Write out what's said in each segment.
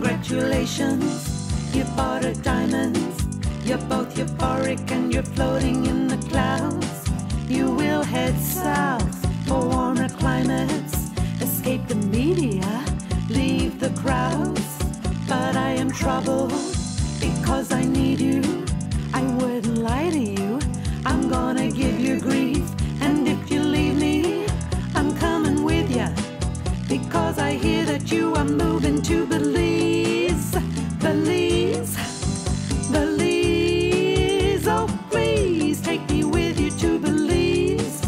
Congratulations, you bought a diamond. You're both euphoric and you're floating in the clouds. You will head south for warmer climates. Escape the media, leave the crowds. But I am troubled because I need you. I wouldn't lie to you. I'm gonna give you grief. And if you leave me, I'm coming with ya. Because I hear that you are moving to Belize, Belize, Belize. Oh, please take me with you to Belize.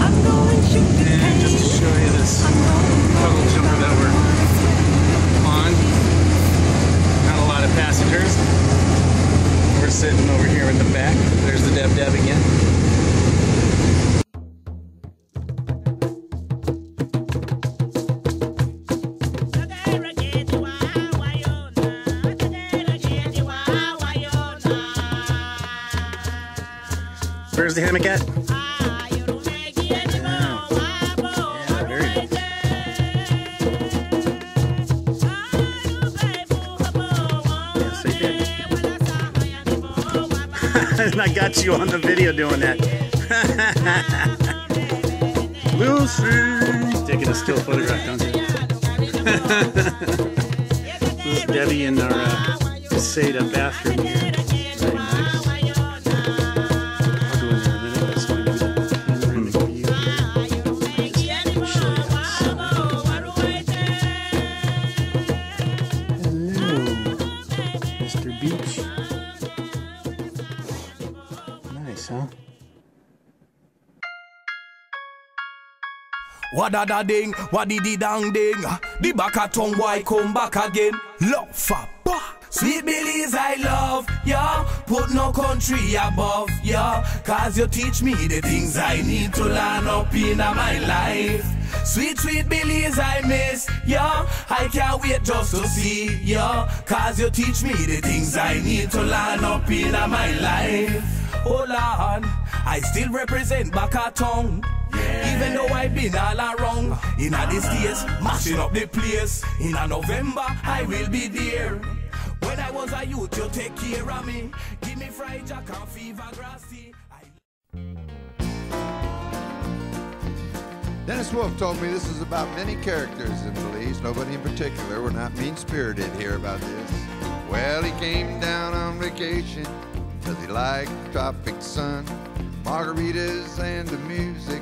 I'm going shooting and just to show you this shuttle jumper that we're on. Not a lot of passengers. We're sitting over here in the back. There's the Deb Deb again. Where's the hammock at? Yeah, very nice. And I got you on the video doing that. Lucy! Taking a still photograph, don't you? This is Debbie in our Caseta bathroom here. Very nice. Wada da ding, wadi di dang ding. The back a tongue boy come back again. Love for pa. Sweet Belize, I love ya. Put no country above ya. Cause you teach me the things I need to learn up in my life. Sweet, sweet Belize, I miss ya. I can't wait just to see ya. Cause you teach me the things I need to learn up in my life. Hold on, I still represent Bacatong. Yeah. Even though I've been all around, in these days, mashing up the place. In November, I will be there. When I was a youth, you take care of me. Give me fried jack and fever grass tea. Dennis Wolf told me this is about many characters in Belize. Nobody in particular. We're not mean-spirited here about this. Well, he came down on vacation because he liked the tropic sun. Margaritas and the music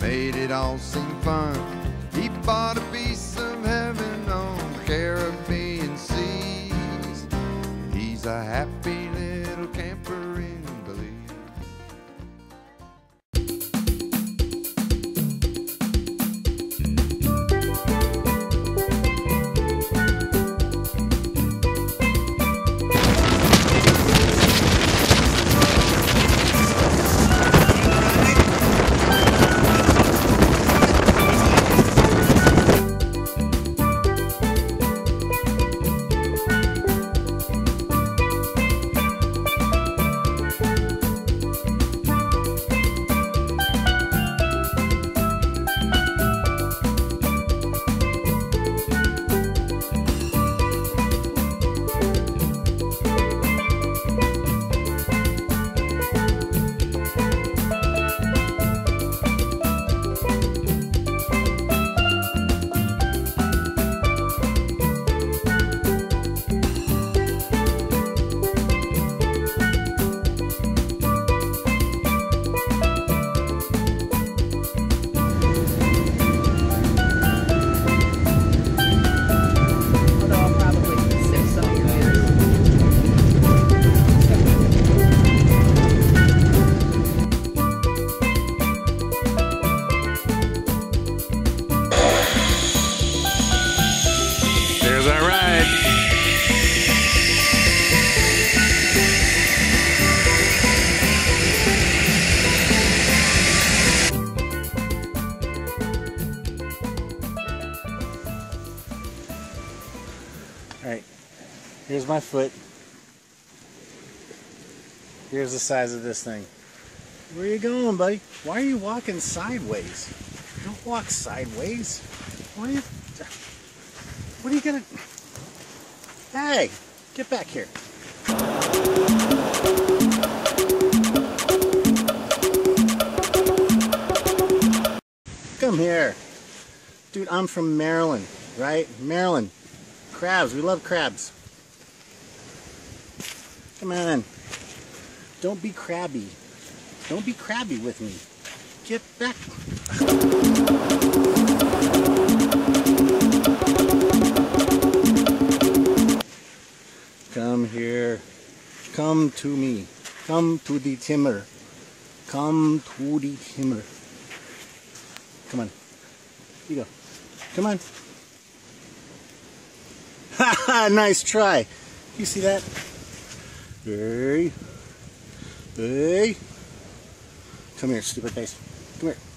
made it all seem fun. He bought a piece of heaven on the Caribbean seas. He's a happy little camper in Here's my foot. Here's the size of this thing. Where are you going, buddy? Why are you walking sideways? Don't walk sideways. Why are you... What are you gonna... Hey, get back here. Come here. Dude, I'm from Maryland, right? Maryland. Crabs, we love crabs. Come on. Don't be crabby. Don't be crabby with me. Get back. Come here. Come to me. Come to the timber. Come to the timber. Come on. You go. Come on. Ha ha, nice try. You see that? Hey. Hey. Come here, stupid face. Come here.